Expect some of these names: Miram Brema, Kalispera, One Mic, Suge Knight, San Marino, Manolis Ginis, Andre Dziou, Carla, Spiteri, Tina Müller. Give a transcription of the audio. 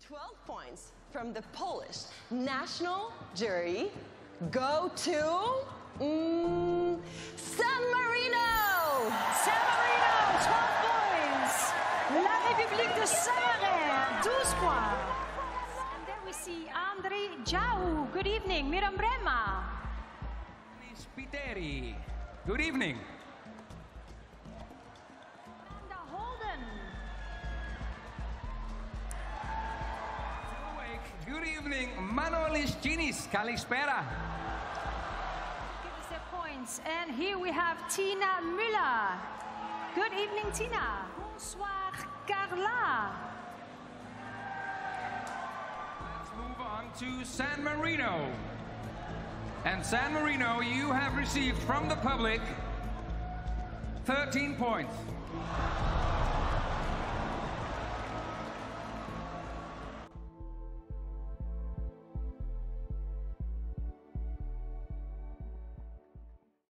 The 12 points from the Polish national jury go to San Marino! San Marino, 12 points! La République de Saint-Maré, 12 points! And there we see Andre Dziou. Good evening. Miram Brema. Spiteri. Good evening. Good evening, Manolis Ginis, Kalispera. Give us the points. And here we have Tina Müller. Good evening, Tina. Bonsoir, Carla. Let's move on to San Marino. And San Marino, you have received from the public 13 points.